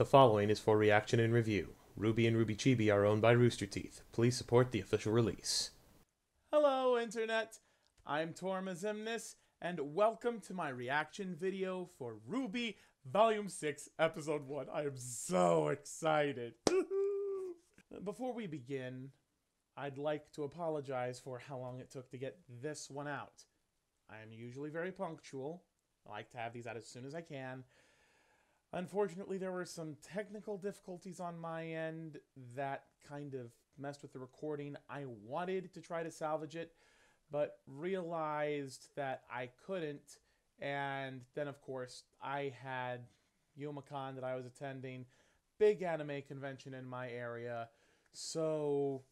The following is for reaction and review. Ruby and Ruby Chibi are owned by Rooster Teeth. Please support the official release. Hello, Internet! I'm Torma Ximnus, and welcome to my reaction video for RWBY Volume 6, Episode 1. I am so excited! Before we begin, I'd like to apologize for how long it took to get this one out. I am usually very punctual. I like to have these out as soon as I can. Unfortunately, there were some technical difficulties on my end that kind of messed with the recording. I wanted to try to salvage it, but realized that I couldn't. And then, of course, I had Yomacon that I was attending, big anime convention in my area. So,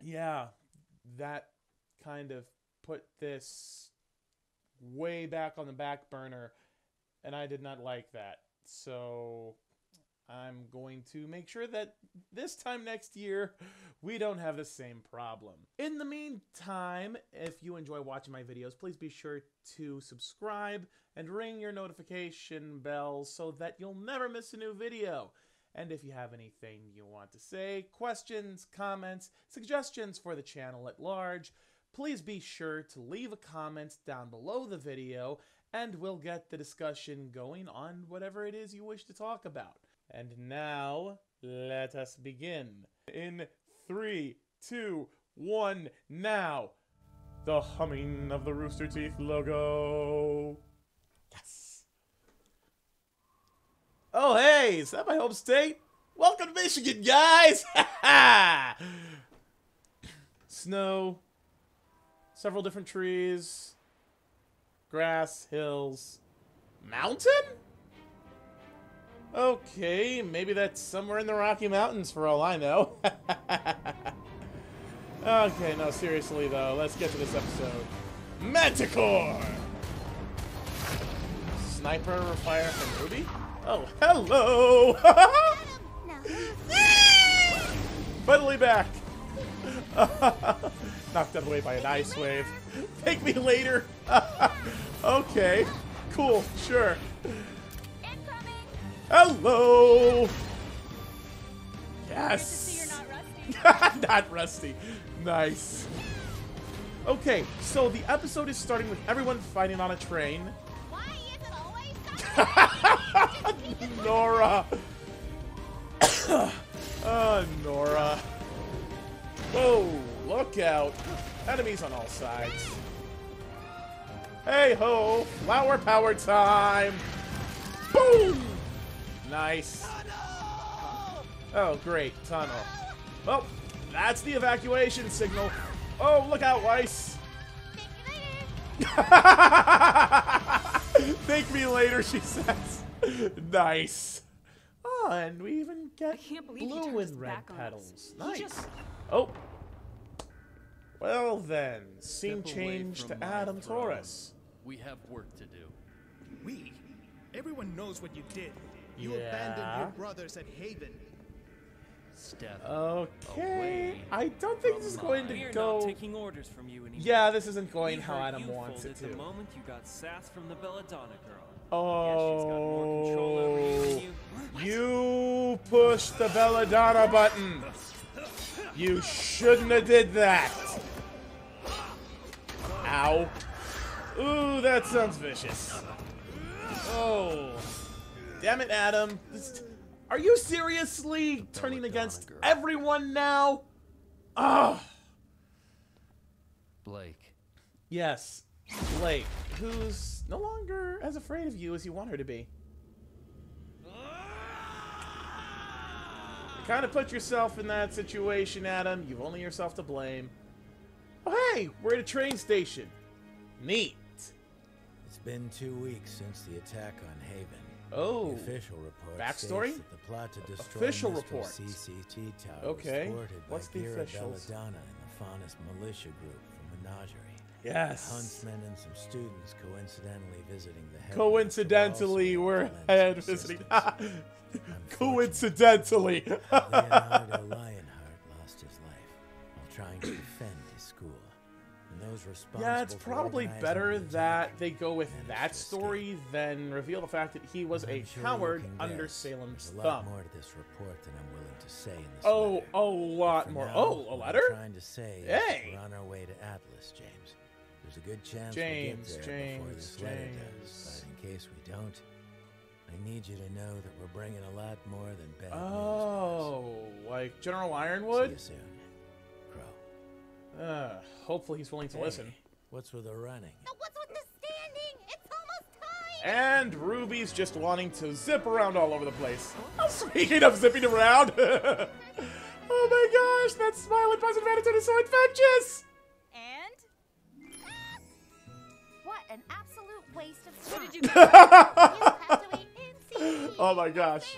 yeah, that kind of put this way back on the back burner, and I did not like that. So I'm going to make sure that this time next year we don't have the same problem. In the meantime, if you enjoy watching my videos, please be sure to subscribe and ring your notification bell so that you'll never miss a new video. And if you have anything you want to say, questions, comments, suggestions for the channel at large, please be sure to leave a comment down below the video and we'll get the discussion going on whatever it is you wish to talk about. And now, let us begin. In 3, 2, 1, now! The humming of the Rooster Teeth logo! Yes! Oh hey, is that my home state? Welcome to Michigan, guys! Ha ha! Snow. Several different trees. Grass, hills, mountain? Okay, maybe that's somewhere in the Rocky Mountains for all I know. Okay, no, seriously though, let's get to this episode. Manticore! Sniper fire from RWBY? Oh, hello! Finally back! Knocked that away by an ice wave. Take me later! Okay, cool, sure. Hello! Yes! Not rusty. Nice. Okay, so the episode is starting with everyone fighting on a train. Why is it always Nora! Oh, Nora. Whoa, look out. Enemies on all sides. Hey ho! Flower power time! Boom! Nice. Oh, great. Tunnel. Well, that's the evacuation signal. Oh, look out, Weiss! Thank me later, she says. Nice. Oh, and we even get blue and red petals. Nice. Oh. Well then, scene change to Adam Taurus. We have work to do. We? Everyone knows what you did. You abandoned your brothers at Haven. Step okay. I don't think this is going to go. Not taking orders from you anymore. Yeah, this isn't going how Adam wants it to. The moment you got sass from the Belladonna girl. Oh. Yeah, she's got more control over you than you. You pushed the Belladonna button. You shouldn't have did that. Ow. Ooh, that sounds vicious. Oh. Damn it, Adam. Are you seriously turning against everyone now? Ugh. Blake. Yes, Blake, who's no longer as afraid of you as you want her to be. You kind of put yourself in that situation, Adam. You've only yourself to blame. Oh, hey, we're at a train station. Neat. It's been 2 weeks since the attack on Haven. Oh, the official report backstory? That the plot to destroy official report. CCT tower okay. What's the official? Belladonna and the Faunus militia group from Menagerie. Yes. Huntsmen and some students coincidentally visiting the head. Coincidentally, we're head visiting. Coincidentally. Leonardo Lionheart lost his life while trying to defend his school. And Yeah, it's probably better that they go with that story than reveal the fact that he was a coward under Salem's thumb. Oh, a lot more. Oh, a letter? Hey! We're on our way to Atlas, James. There's a good chance we'll get there before this letter does, but in case we don't, I need you to know that we're bringing a lot more than bad news. Oh, like General Ironwood? See you soon, Qrow. Hopefully he's willing to listen. What's with the running? Now what's with the standing? It's almost time! And Ruby's just wanting to zip around all over the place. Oh, speaking of zipping around! Oh my gosh, that smile and positive attitude is so infectious! And? Ah! What an absolute waste of time. What did you do? Oh my gosh.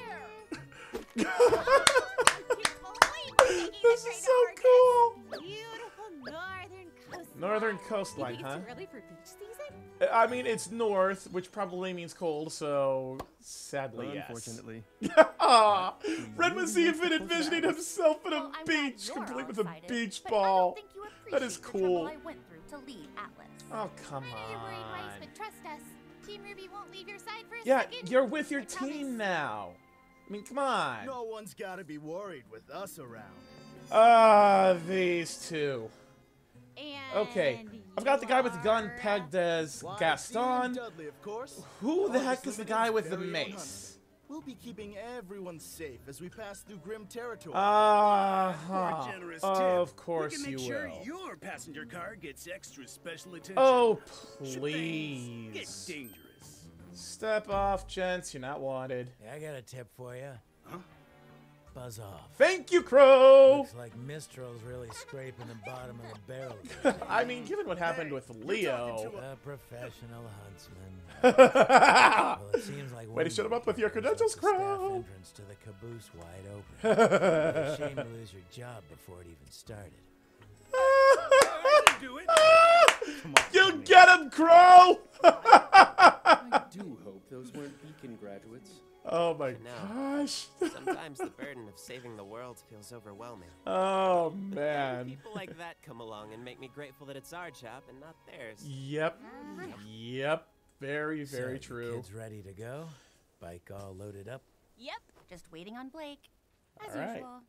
This is so cool. Northern coastline, huh? I mean, it's north, which probably means cold, so sadly, yes. Unfortunately. Aw, Ren was the infinite visioning himself at a beach, complete with a beach ball. That is cool. Oh, come on. Team RWBY won't leave your side for a second. You're with your team now. I mean, come on. No one's got to be worried with us around. These two. And okay, I've got the guy with the gun pegged as Gaston. Dudley, of course. Who the heck is the guy with the mace? We'll be keeping everyone safe as we pass through Grimm territory. Of course you will. We can make sure your passenger car gets extra special attention. Oh, please. It's dangerous. Step off, gents. You're not wanted. Yeah, I got a tip for you. Huh? Buzz off. Thank you, Qrow. Looks like Mistral's really scraping the bottom of the barrel. I mean, given what happened with Leo, a professional huntsman. Well, it seems like way to shut him up with your credentials, Qrow. Entrance to the caboose wide open. Shame to lose your job before it even started. You get him, Qrow. I do hope those weren't Beacon graduates. Oh my gosh. Sometimes the burden of saving the world feels overwhelming. Oh man. People like that come along and make me grateful that it's our job and not theirs. Yep. Yep. Very, very true. Kids ready to go? Bike all loaded up? Yep. Just waiting on Blake. As usual.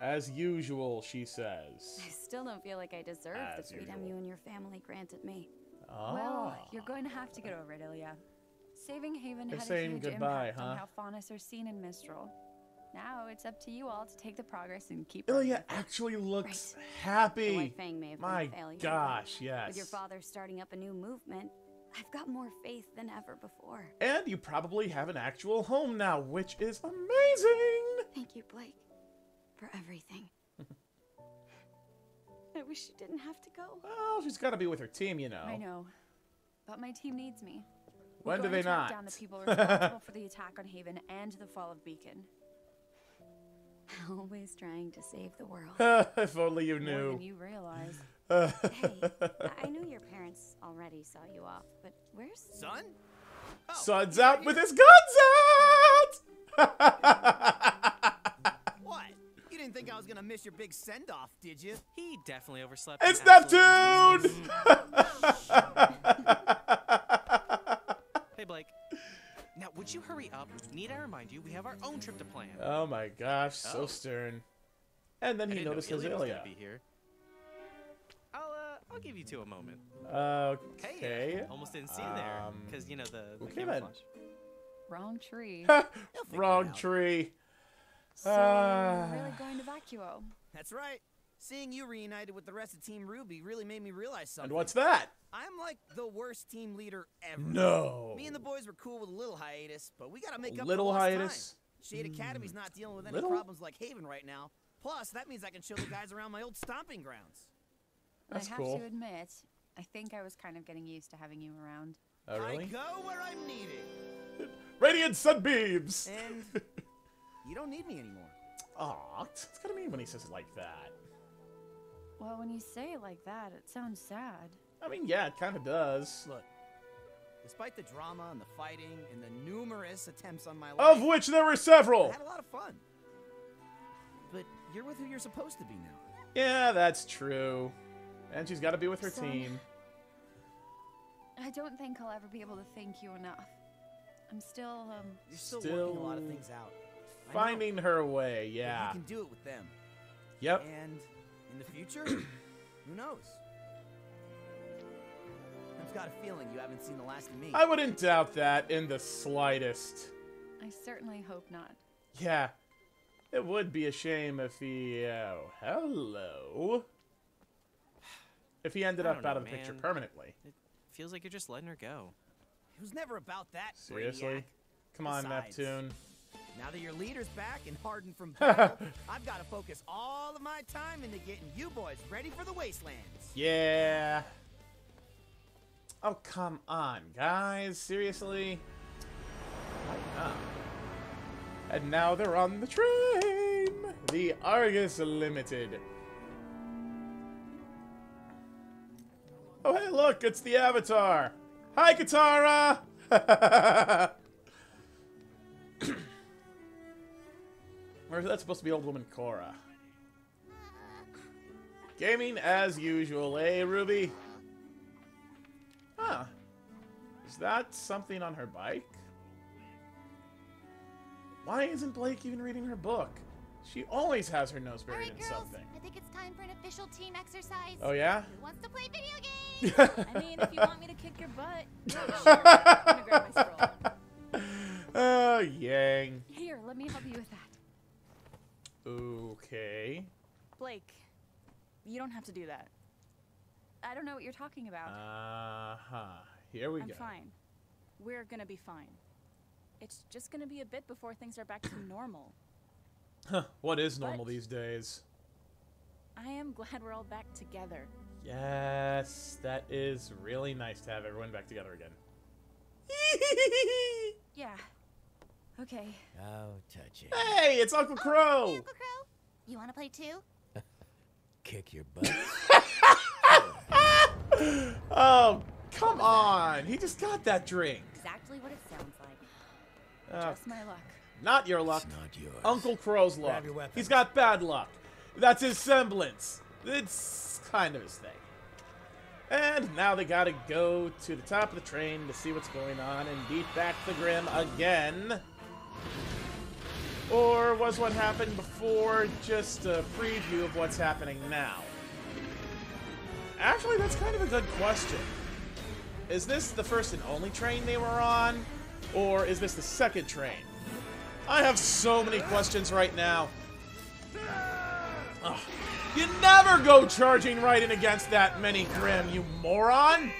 As usual, she says. I still don't feel like I deserve the freedom you and your family granted me. Oh. Well, you're going to have to get over it, Ilya. Saving Haven had a huge impact on how Faunus are seen in Mistral. Now it's up to you all to take the progress and keep. Ilya actually looks happy. My gosh, yes. With your father starting up a new movement, I've got more faith than ever before. And you probably have an actual home now, which is amazing. Thank you, Blake, for everything. I wish she didn't have to go. Well, she's got to be with her team, you know. I know, but my team needs me. When do they not? Down the people responsible for the attack on Haven and the fall of Beacon. Always trying to save the world. If only you knew. More than you realize. Hey, I knew your parents already saw you off, but where's Son? Oh, Son's out with his guns out. What? You didn't think I was gonna miss your big send-off, did you? He definitely overslept. It's Neptune. Blake, now would you hurry up? Need I remind you we have our own trip to plan? Oh my gosh, so stern. And then he notices Ilya. I'll give you two a moment. Okay. Almost didn't see there because you know the camouflage. Wrong tree. Wrong tree. So we're really going to Vacuo. That's right. Seeing you reunited with the rest of Team RWBY really made me realize something. And what's that? I'm like the worst team leader ever. No. Me and the boys were cool with a little hiatus, but we gotta make up for lost time. Shade Academy's not dealing with any problems like Haven right now. Plus, that means I can show the guys around my old stomping grounds. That's cool. I have to admit, I think I was kind of getting used to having you around. Oh, really? I go where I'm needed. Radiant sunbeams. And you don't need me anymore. Aw, it's kind of mean when he says it like that. Well, when you say it like that, it sounds sad. I mean, yeah, it kind of does. Look, despite the drama and the fighting and the numerous attempts on my life, of which there were several, I had a lot of fun. But you're with who you're supposed to be now. Yeah, that's true. And she's got to be with her team. I don't think I'll ever be able to thank you enough. I'm still, You're still working a lot of things out. Finding her way, yeah. But you can do it with them. Yep. And in the future, who knows? I've got a feeling you haven't seen the last of me. I wouldn't doubt that in the slightest. I certainly hope not. Yeah. It would be a shame if he... hello. If he ended up out of the picture permanently. It feels like you're just letting her go. It was never about that. Seriously? Brainiac. Come on, Neptune. Now that your leader's back and hardened from battle, I've got to focus all of my time into getting you boys ready for the wastelands. Yeah. Oh, come on, guys. Seriously? Why not? And now they're on the train. The Argus Limited. Oh, hey, look. It's the Avatar. Hi, Katara. Or is that supposed to be old woman Korra? Gaming as usual, eh, Ruby? Huh. Is that something on her bike? Why isn't Blake even reading her book? She always has her nose buried in something. I think it's time for an official team exercise. Oh, yeah? Who wants to play video games? I mean, if you want me to kick your butt, sure. I'm gonna grab my stroller. Oh, Yang. Here, let me help you with that. Okay. Blake, you don't have to do that. I don't know what you're talking about. Here we go. I'm fine. We're gonna be fine. It's just gonna be a bit before things are back to normal. Huh, what is normal these days? I am glad we're all back together. Yes, that is really nice to have everyone back together again. Yeah. Okay. Oh, touch it. Hey, it's Uncle Qrow! Hey, Uncle Qrow. You want to play too? Kick your butt. Oh, come on. He just got that drink. Exactly what it sounds like. Just my luck. Not your luck. It's not yours. Uncle Crow's luck. He's got bad luck. That's his semblance. It's kind of his thing. And now they gotta go to the top of the train to see what's going on and beat back the Grimm again. Or was what happened before just a preview of what's happening now? Actually, that's kind of a good question. Is this the first and only train they were on? Or is this the second train? I have so many questions right now. Ugh. You never go charging right in against that many Grimm, you moron!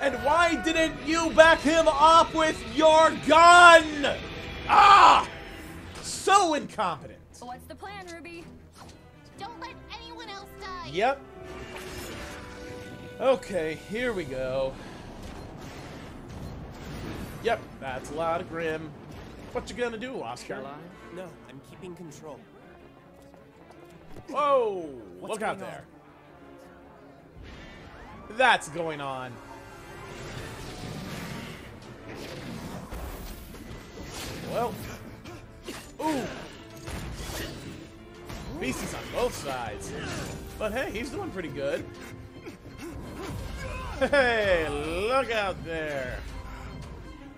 And why didn't you back him up with your gun? Ah! So incompetent. What's the plan, Ruby? Don't let anyone else die. Yep. Okay, here we go. Yep, that's a lot of Grimm. What you gonna do, Oscar? No, I'm keeping control. Whoa! Look out there. That's going on. Well. Ooh. Beasties on both sides. But hey, he's doing pretty good. Hey, look out there.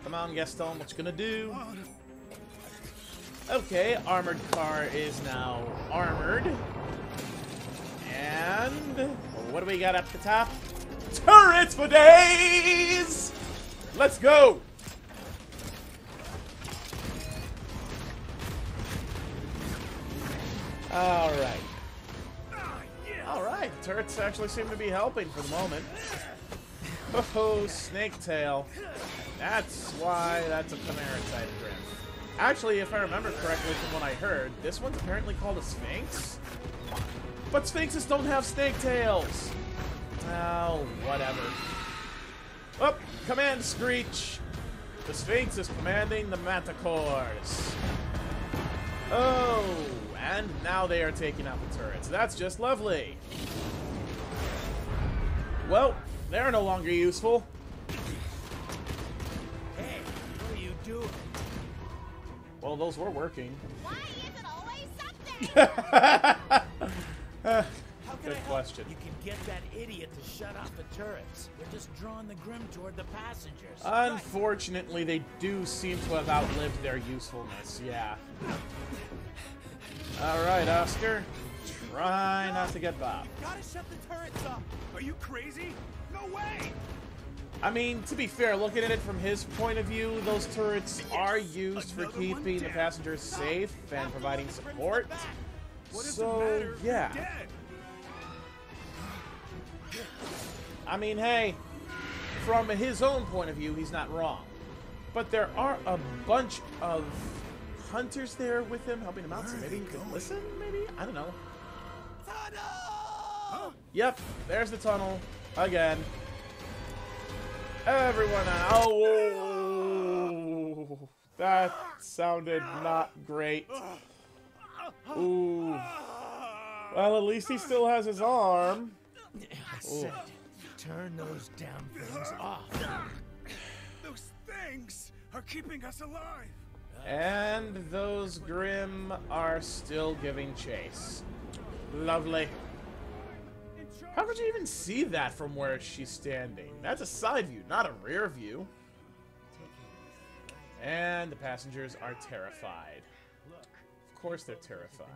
Come on, Gaston, what you gonna do? Okay, armored car is now armored. And what do we got up the top? Turrets for days! Let's go! Alright. Alright, turrets actually seem to be helping for the moment. Oh, snake tail. That's why that's a Chimera type Grimm. Actually, if I remember correctly from what I heard, this one's apparently called a Sphinx. But Sphinxes don't have snake tails! Oh, whatever. Up, command Screech! The Sphinx is commanding the Manticores. Oh, and now they are taking out the turrets. That's just lovely. Well, they're no longer useful. Hey, what are you doing? Well, those were working. Why is it always something? How can I help question. You can get that idiot to shut off the turrets. They're just drawing the Grimm toward the passengers. Unfortunately, they do seem to have outlived their usefulness, yeah. Alright, Oscar. Try not to get bopped. You gotta shut the turrets up. Are you crazy? No way! I mean, to be fair, looking at it from his point of view, those turrets are used for keeping the passengers safe and providing support. So, yeah. I mean, hey, from his own point of view, he's not wrong. But there are a bunch of hunters there with him, helping him out, so maybe you can listen, maybe? I don't know. Tunnel! Yep, there's the tunnel again. Everyone out. Oh, that sounded not great. Ooh. Well, at least he still has his arm. I said, turn those damn things off. Those things are keeping us alive. And those Grimm are still giving chase. Lovely. How could you even see that from where she's standing? That's a side view, not a rear view. And the passengers are terrified. Of course they're terrified.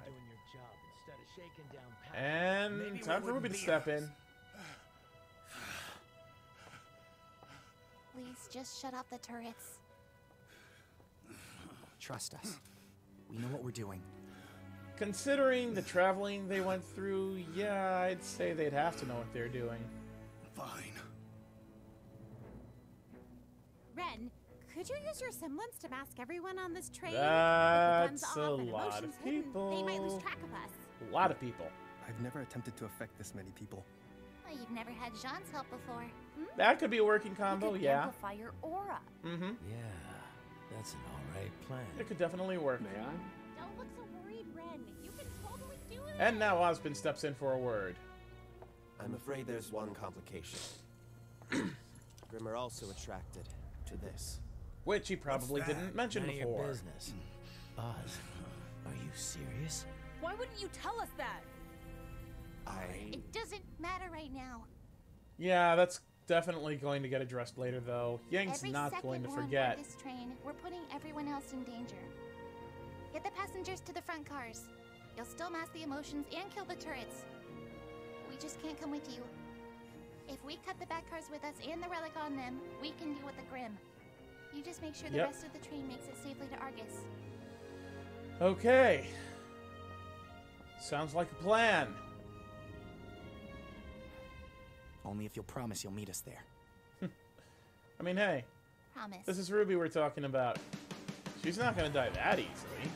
And time for Ruby to step in. Please just shut off the turrets. Trust us. We know what we're doing. Considering the traveling they went through, yeah, I'd say they'd have to know what they're doing. Fine. Ren, could you use your semblance to mask everyone on this train? That's a lot of people. They might lose track of us. A lot of people. I've never attempted to affect this many people. Well, you've never had Jaune's help before. Hmm? That could be a working combo, yeah. Amplify your aura. Mm-hmm. Yeah, that's an alright plan. It could definitely work. May I? Don't look so you can totally do it. And now Ozpin steps in for a word. I'm afraid there's one complication. Grimm are also attracted to this, which he probably didn't mention before. Your business. Oz, are you serious? Why wouldn't you tell us that? It doesn't matter right now. Yeah, that's definitely going to get addressed later, though. Yang's not going to forget. This train, we're putting everyone else in danger. Get the passengers to the front cars. You'll still mask the emotions and kill the turrets. We just can't come with you. If we cut the back cars with us and the relic on them, we can deal with the Grimm. You just make sure the rest of the train makes it safely to Argus. Okay. Sounds like a plan. Only if you'll promise you'll meet us there. I mean, hey. Promise. This is Ruby we're talking about. She's not gonna die that easily.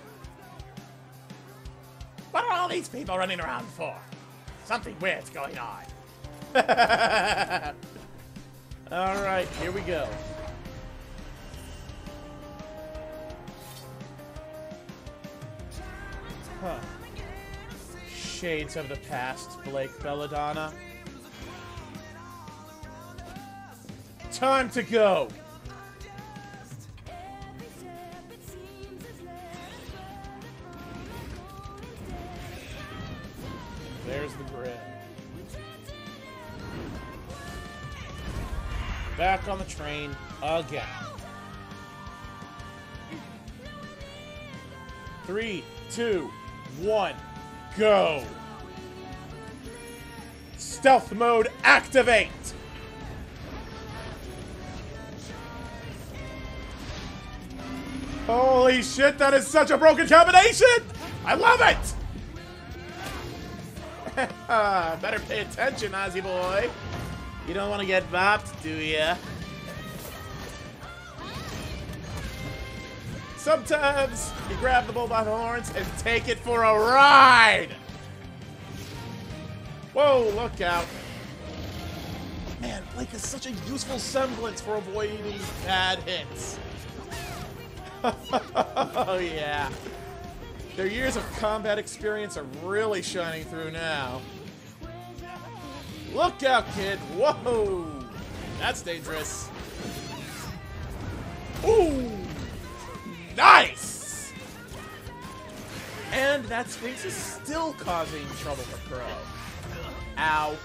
What are all these people running around for? Something weird's going on. Alright, here we go. Huh. Shades of the past, Blake Belladonna. Time to go! There's the Grimm. Back on the train again. 3, 2, 1, go! Stealth mode activate! Holy shit, that is such a broken combination! I love it! Better pay attention, Ozzy boy. You don't want to get bopped, do ya? Sometimes you grab the bull by the horns and take it for a ride. Whoa, look out. Man, Blake is such a useful semblance for avoiding bad hits. Oh, yeah. Their years of combat experience are really shining through now. Look out, kid! Whoa! That's dangerous. Ooh! Nice! And that Sphinx is still causing trouble for Qrow. Ow.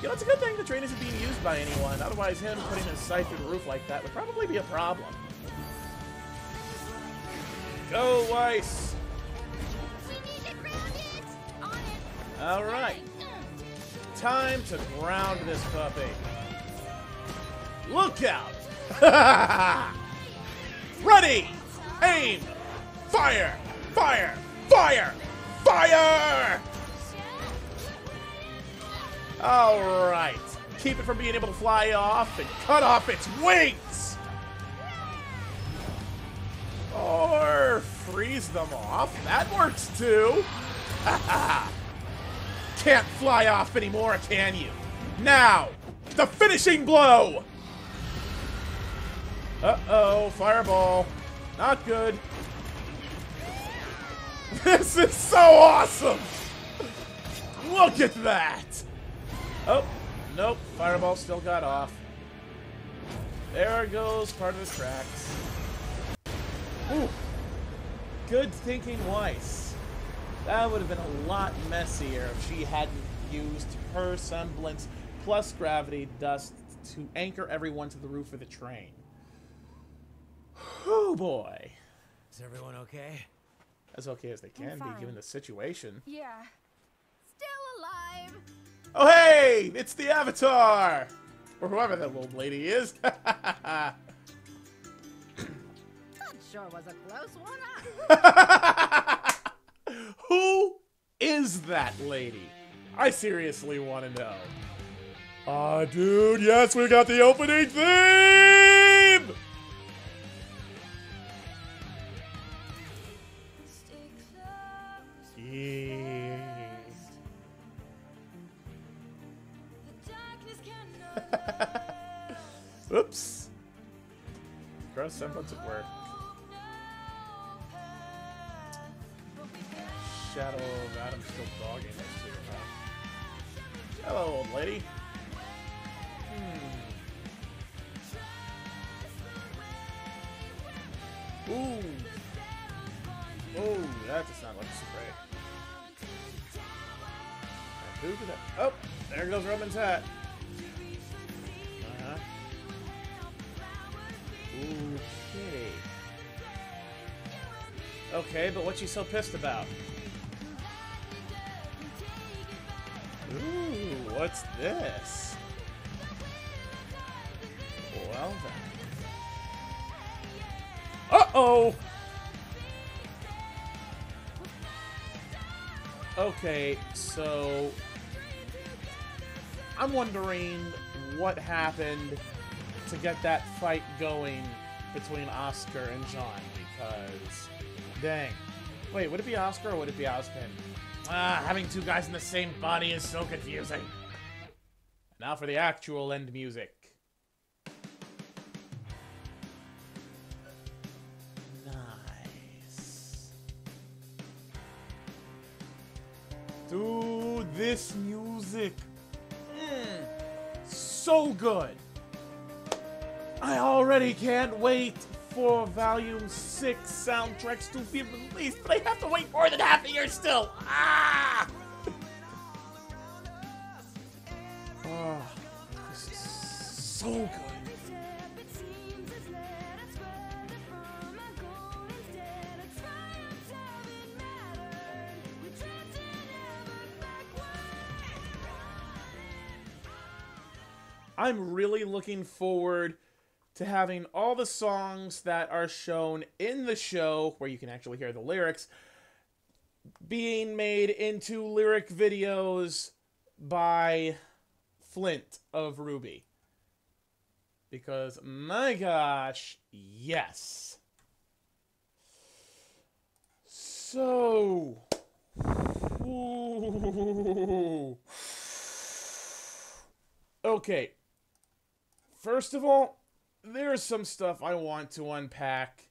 You know, it's a good thing the train isn't being used by anyone. Otherwise, him putting his scythe through the roof like that would probably be a problem. Go, Weiss! Alright. Time to ground this puppy. Look out! Ready! Aim! Fire! Fire! Fire! Fire! Alright. Keep it from being able to fly off and cut off its wings! Or freeze them off. That works too! Haha! Can't fly off anymore, can you? Now! The finishing blow! Uh-oh, fireball. Not good. This is so awesome! Look at that! Oh, nope. Fireball still got off. There goes part of the tracks. Ooh. Good thinking, Weiss. That would have been a lot messier if she hadn't used her semblance plus gravity dust to anchor everyone to the roof of the train. Oh boy. Is everyone okay? As okay as they can be given the situation. Yeah. Still alive. Oh hey! It's the Avatar! Or whoever that little lady is. That sure was a close one, huh? Who is that lady? I seriously want to know. Aw, dude, yes, we got the opening theme! Oops. Gross semblance of work. Shadow of Adam still dogging us too, huh? Hello, old lady. Hmm. Ooh. Oh, that does not look so great. Who did that? Oh, there goes Roman's hat. Okay. Okay, but what's she so pissed about? Ooh, what's this? Well then. Uh-oh! Okay, so... I'm wondering what happened to get that fight going between Oscar and Jaune, because... Dang. Wait, would it be Oscar or would it be Ozpin? Ah, having two guys in the same body is so confusing. Now for the actual end music. Nice. Dude, this music. So good. I already can't wait for Volume 6 soundtracks to be released, but I have to wait more than half a year still! Ah! Oh, this is so good. I'm really looking forward to having all the songs that are shown in the show, where you can actually hear the lyrics, being made into lyric videos by Flint of RWBY. Because, my gosh, yes. So... Ooh. Okay. First of all, there's some stuff I want to unpack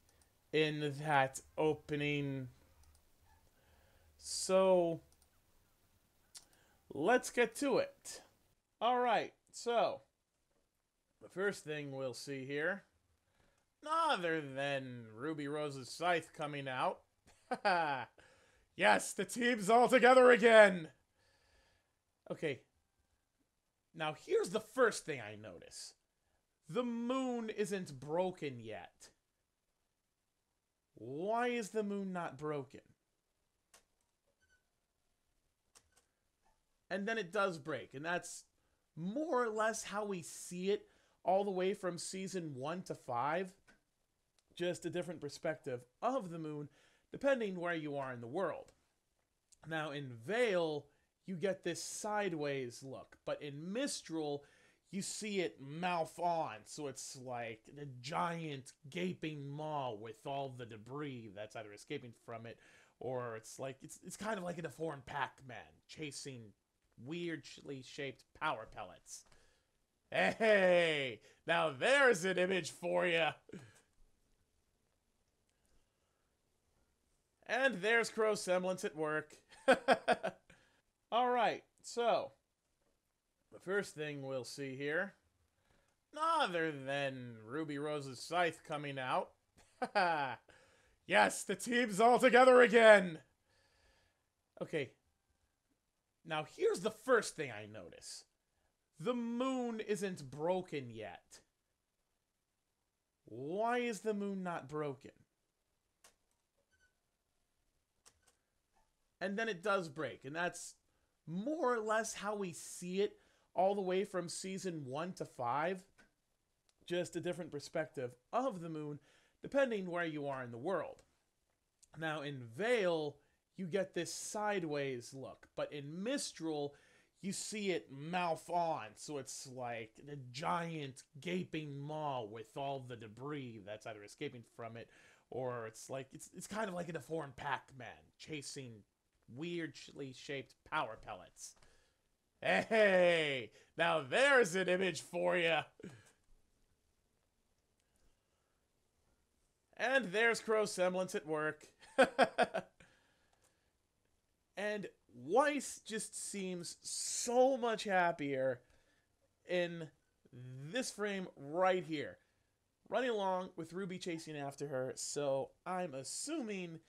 in that opening. So, let's get to it. Alright, so, the first thing we'll see here, other than Ruby Rose's scythe coming out. Yes, the team's all together again! Okay. Now, here's the first thing I notice. The moon isn't broken yet. Why is the moon not broken? And then it does break, and that's more or less how we see it all the way from season 1 to 5. Just a different perspective of the moon, depending where you are in the world. Now, in Vale, you get this sideways look, but in Mistral, you see it mouth on, so it's like a giant gaping maw with all the debris that's either escaping from it, or it's like it's kind of like a deformed Pac-Man chasing weirdly shaped power pellets. Hey, now there's an image for you. And there's Qrow semblance at work. Alright, so, the first thing we'll see here, other than Ruby Rose's scythe coming out. Yes, the team's all together again! Okay. Now, here's the first thing I notice. The moon isn't broken yet. Why is the moon not broken? And then it does break, and that's more or less how we see it all the way from season 1 to 5. Just a different perspective of the moon, depending where you are in the world. Now, in Vale, you get this sideways look, but in Mistral, you see it mouth on, so it's like a giant gaping maw with all the debris that's either escaping from it, or it's like it's kind of like a deformed Pac-Man chasing weirdly shaped power pellets. Hey, now there's an image for you. And there's Qrow semblance at work. And Weiss just seems so much happier in this frame right here, running along with Ruby chasing after her. So I'm assuming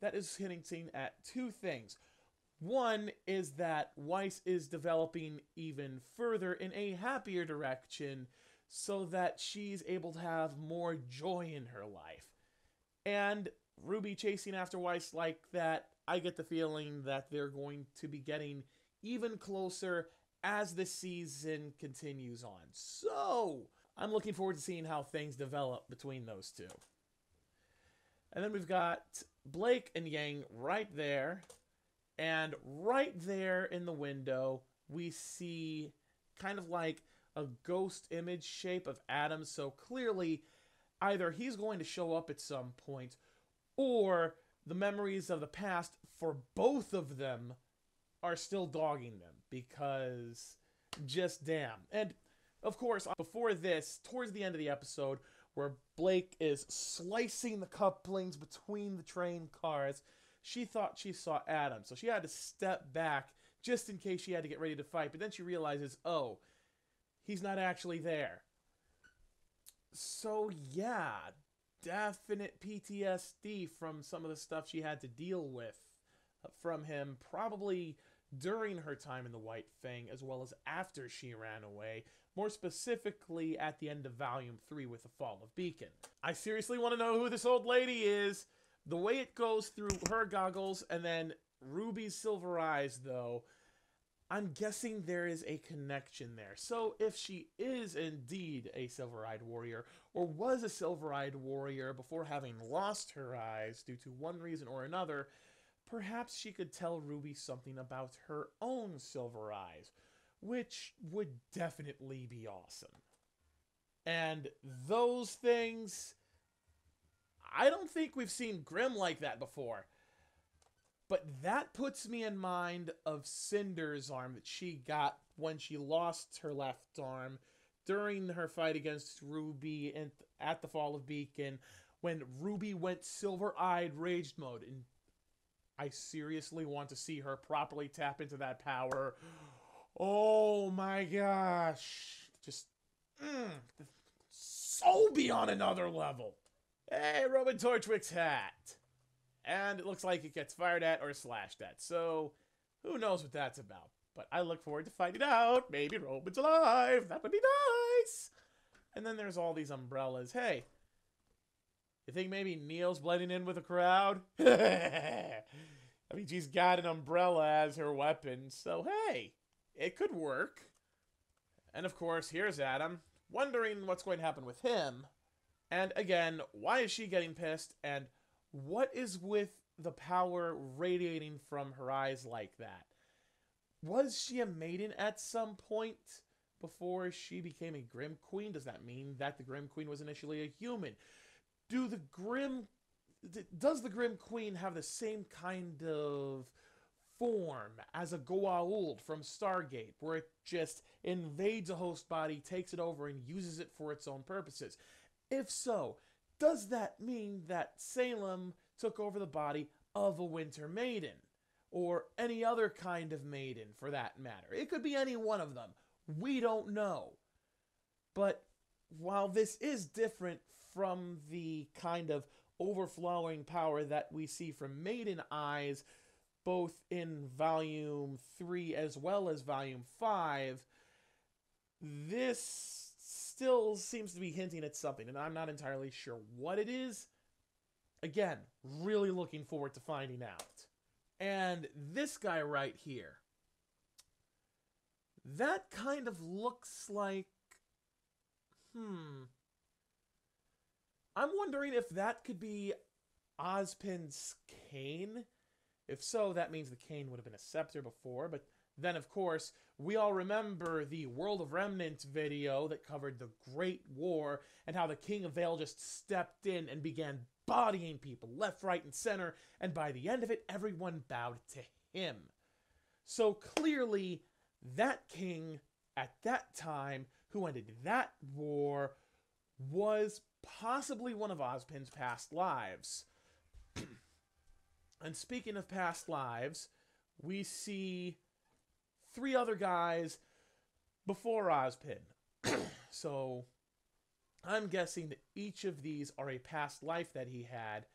that is hinting at two things. One is that Weiss is developing even further in a happier direction so that she's able to have more joy in her life. And Ruby chasing after Weiss like that, I get the feeling that they're going to be getting even closer as the season continues on. So I'm looking forward to seeing how things develop between those two. And then we've got Blake and Yang right there. And right there in the window, we see kind of like a ghost image shape of Adam. So clearly, either he's going to show up at some point, or the memories of the past for both of them are still dogging them. Because just damn. And of course, before this, towards the end of the episode, where Blake is slicing the couplings between the train cars, she thought she saw Adam, so she had to step back just in case she had to get ready to fight. But then she realizes, oh, he's not actually there. So yeah, definite PTSD from some of the stuff she had to deal with from him, probably during her time in the White Fang, as well as after she ran away, more specifically at the end of Volume 3 with the fall of Beacon. I seriously want to know who this old lady is. The way it goes through her goggles and then Ruby's silver eyes, though, I'm guessing there is a connection there. So if she is indeed a silver-eyed warrior, or was a silver-eyed warrior before having lost her eyes due to one reason or another, perhaps she could tell Ruby something about her own silver eyes, which would definitely be awesome. And those things, I don't think we've seen Grimm like that before. But that puts me in mind of Cinder's arm that she got when she lost her left arm during her fight against Ruby and at the fall of Beacon, when Ruby went silver-eyed rage mode. And I seriously want to see her properly tap into that power. Oh my gosh. Just so beyond another level. Hey, Roman Torchwick's hat. And it looks like it gets fired at or slashed at. So who knows what that's about. But I look forward to finding out. Maybe Roman's alive. That would be nice. And then there's all these umbrellas. Hey, you think maybe Neil's blending in with a crowd? I mean, she's got an umbrella as her weapon. So, hey, it could work. And, of course, here's Adam, wondering what's going to happen with him. And, again, why is she getting pissed? And what is with the power radiating from her eyes like that? Was she a maiden at some point before she became a Grimm Queen? Does that mean that the Grimm Queen was initially a human? Does the Grimm Queen have the same kind of form as a Goa'uld from Stargate, where it just invades a host body, takes it over, and uses it for its own purposes? If so, does that mean that Salem took over the body of a Winter Maiden? Or any other kind of maiden, for that matter? It could be any one of them. We don't know. But while this is different from the kind of overflowing power that we see from maiden eyes, both in Volume 3 as well as Volume 5, this still seems to be hinting at something, and I'm not entirely sure what it is. Again, really looking forward to finding out. And this guy right here, that kind of looks like, I'm wondering if that could be Ozpin's cane. If so, that means the cane would have been a scepter before, but then, of course, we all remember the World of Remnants video that covered the Great War and how the King of Vale just stepped in and began bodying people left, right, and center, and by the end of it, everyone bowed to him. So clearly, that king at that time, who ended that war, was possibly one of Ozpin's past lives. And speaking of past lives, we see three other guys before Ozpin. So I'm guessing that each of these are a past life that he had.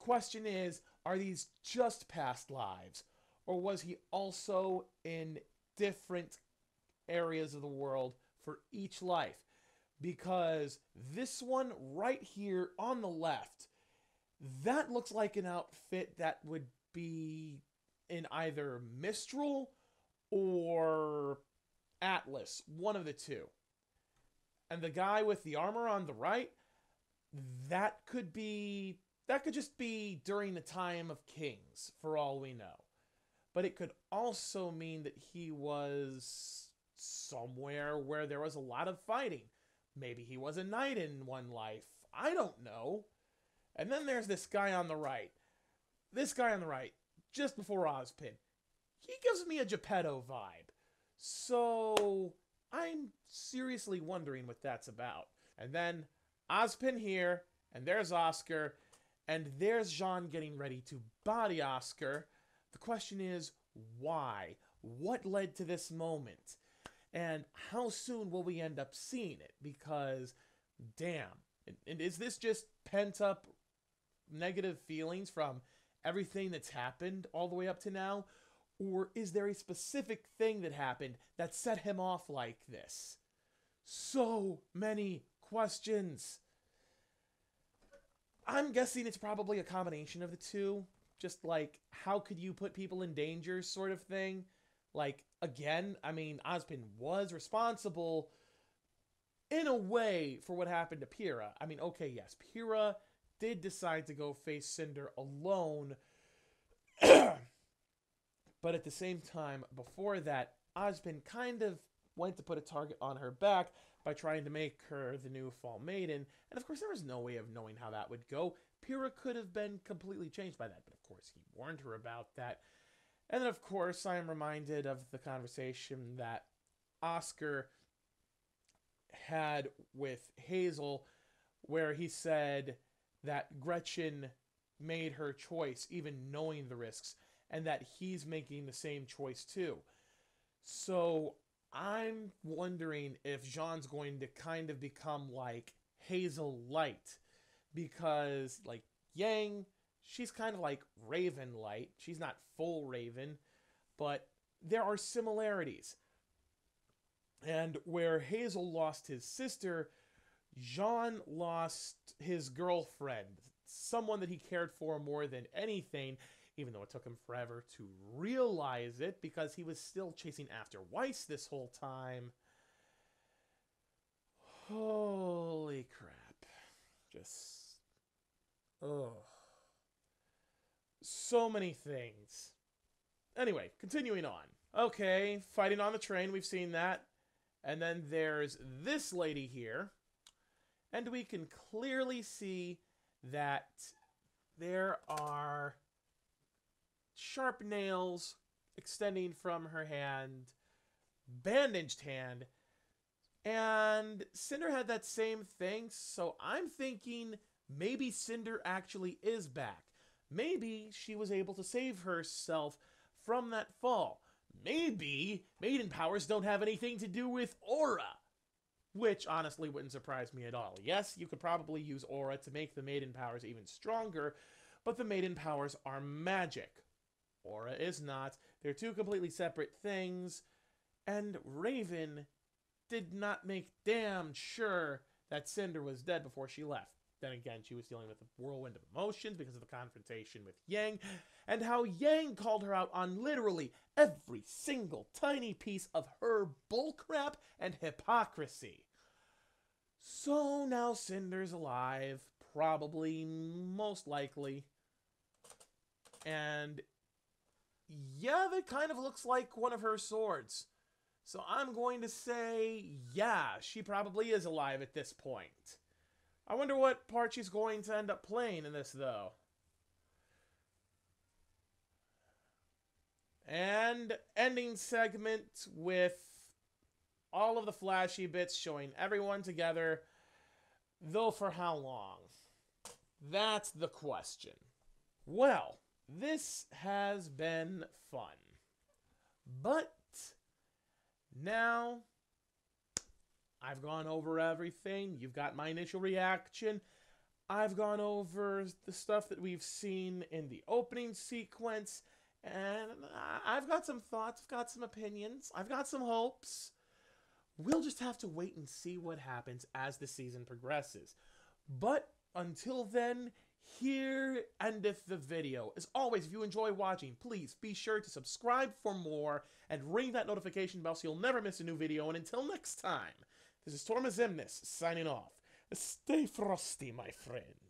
Question is, are these just past lives? Or was he also in different areas of the world for each life? Because this one right here on the left, that looks like an outfit that would be in either Mistral or Atlas, one of the two. And the guy with the armor on the right, that could just be during the time of kings, for all we know. But it could also mean that he was somewhere where there was a lot of fighting. Maybe he was a knight in one life. I don't know. And then there's this guy on the right. This guy on the right, just before Ozpin. He gives me a Geppetto vibe. So I'm seriously wondering what that's about. And then Ozpin here, and there's Oscar, and there's Jaune getting ready to body Oscar. The question is, why? What led to this moment? And how soon will we end up seeing it? Because, damn. And is this just pent-up negative feelings from everything that's happened all the way up to now? Or is there a specific thing that happened that set him off like this? So many questions. I'm guessing it's probably a combination of the two. Just like, how could you put people in danger sort of thing? Like, again, I mean, Ozpin was responsible in a way for what happened to Pyrrha. I mean, okay, yes, Pyrrha did decide to go face Cinder alone. But at the same time, before that, Ozpin kind of went to put a target on her back by trying to make her the new Fall Maiden. And of course, there was no way of knowing how that would go. Pyrrha could have been completely changed by that. But of course, he warned her about that. And then, of course, I am reminded of the conversation that Oscar had with Hazel, where he said that Gretchen made her choice, even knowing the risks, and that he's making the same choice too. So I'm wondering if Jaune's going to kind of become like Hazel Light, because like Yang, she's kind of like Raven Light. She's not full Raven, but there are similarities. And where Hazel lost his sister, Jaune lost his girlfriend, someone that he cared for more than anything, even though it took him forever to realize it because he was still chasing after Weiss this whole time. Holy crap. Just, oh, so many things. Anyway, continuing on. Okay, fighting on the train, we've seen that. And then there's this lady here. And we can clearly see that there are sharp nails extending from her hand, bandaged hand. And Cinder had that same thing, so I'm thinking maybe Cinder actually is back. Maybe she was able to save herself from that fall. Maybe maiden powers don't have anything to do with aura, which honestly wouldn't surprise me at all. Yes, you could probably use aura to make the maiden powers even stronger, but the maiden powers are magic. Aura is not. They're two completely separate things, and Raven did not make damn sure that Cinder was dead before she left. Then again, she was dealing with a whirlwind of emotions because of the confrontation with Yang, and how Yang called her out on literally every single tiny piece of her bullcrap and hypocrisy. So now Cinder's alive, probably, most likely. And yeah, that kind of looks like one of her swords. So I'm going to say, yeah, she probably is alive at this point. I wonder what part she's going to end up playing in this, though. And ending segment with all of the flashy bits showing everyone together, though for how long? That's the question. Well, this has been fun. But now, I've gone over everything. You've got my initial reaction. I've gone over the stuff that we've seen in the opening sequence. And I've got some thoughts. I've got some opinions. I've got some hopes. We'll just have to wait and see what happens as the season progresses. But until then, here endeth the video. As always, if you enjoy watching, please be sure to subscribe for more and ring that notification bell so you'll never miss a new video. And until next time, this is Torma Ximnus signing off. Stay frosty, my friend.